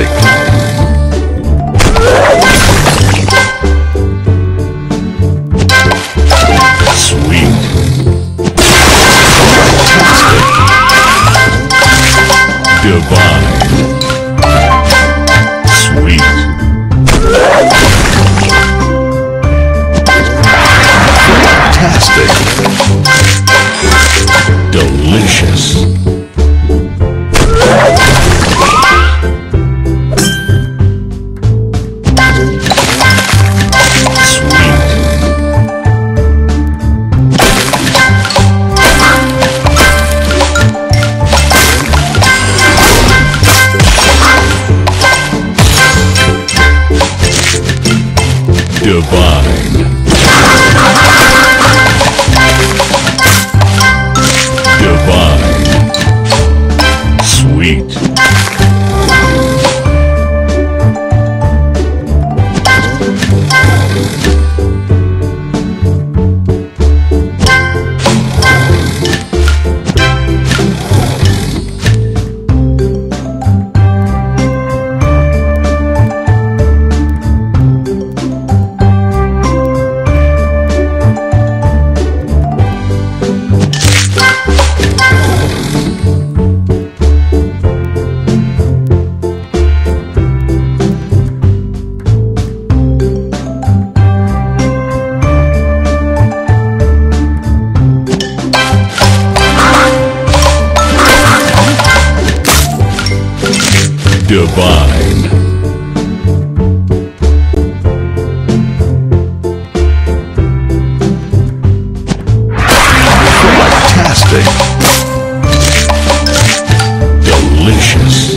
mistake. Sweet. Divine. Delicious. Sweet. Divine. Divine. Fantastic. Delicious.